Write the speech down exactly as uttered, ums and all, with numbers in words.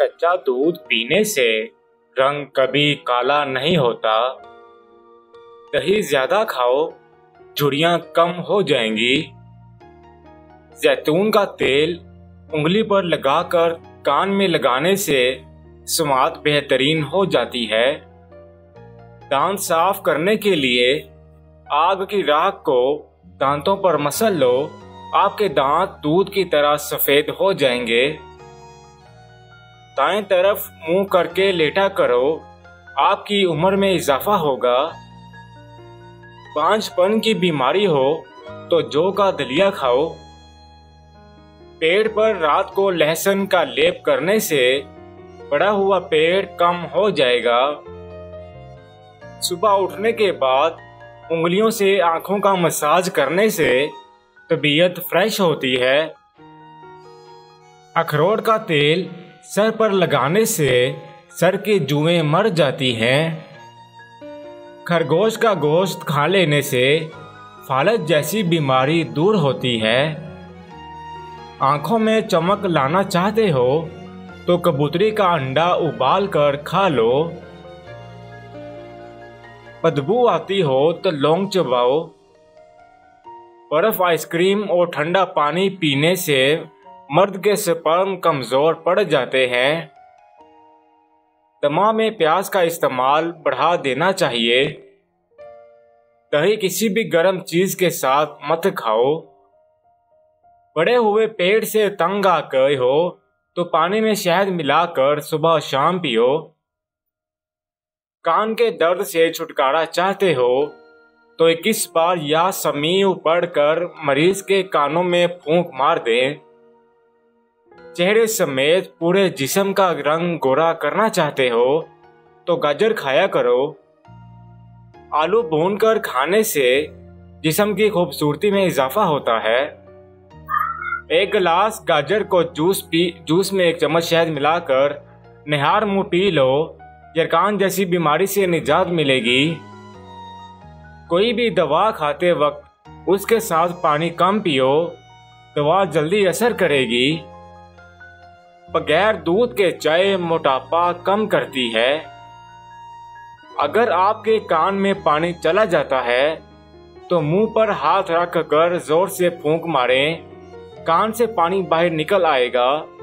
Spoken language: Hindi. कच्चा दूध पीने से रंग कभी काला नहीं होता। दही ज्यादा खाओ, झुर्रियां कम हो जाएंगी। जैतून का तेल उंगली पर लगाकर कान में लगाने से स्वाद बेहतरीन हो जाती है। दांत साफ करने के लिए आग की राख को दांतों पर मसल लो, आपके दांत दूध की तरह सफेद हो जाएंगे। दाएं तरफ मुंह करके लेटा करो, आपकी उम्र में इजाफा होगा। पांचपन की बीमारी हो तो जौ का दलिया खाओ। पेट पर रात को लहसुन का लेप करने से बढ़ा हुआ पेट कम हो जाएगा। सुबह उठने के बाद उंगलियों से आंखों का मसाज करने से तबीयत फ्रेश होती है। अखरोट का तेल सर पर लगाने से सर के जुएं मर जाती हैं। खरगोश का गोश्त खा लेने से फालज जैसी बीमारी दूर होती है। आँखों में चमक लाना चाहते हो तो कबूतरी का अंडा उबाल कर खा लो। बदबू आती हो तो लौंग चबाओ। बर्फ आइसक्रीम और ठंडा पानी पीने से मर्द के स्पर्म कमज़ोर पड़ जाते हैं। दमा में प्याज का इस्तेमाल बढ़ा देना चाहिए। दही किसी भी गर्म चीज़ के साथ मत खाओ। बड़े हुए पेट से तंग आ गए हो तो पानी में शहद मिलाकर सुबह शाम पियो। कान के दर्द से छुटकारा चाहते हो तो इक्कीस बार या समीउ पढ़कर मरीज के कानों में फूंक मार दें। चेहरे समेत पूरे जिस्म का रंग गोरा करना चाहते हो तो गाजर खाया करो। आलू भूनकर खाने से जिस्म की खूबसूरती में इजाफा होता है। एक गिलास गाजर को जूस पी जूस में एक चम्मच शहद मिलाकर निहार मुँह पी लो। यरकान जैसी बीमारी से निजात मिलेगी। कोई भी दवा खाते वक्त उसके साथ पानी कम पियो, दवा जल्दी असर करेगी। बगैर दूध के चाय मोटापा कम करती है। अगर आपके कान में पानी चला जाता है तो मुंह पर हाथ रखकर जोर से फूंक मारें, कान से पानी बाहर निकल आएगा।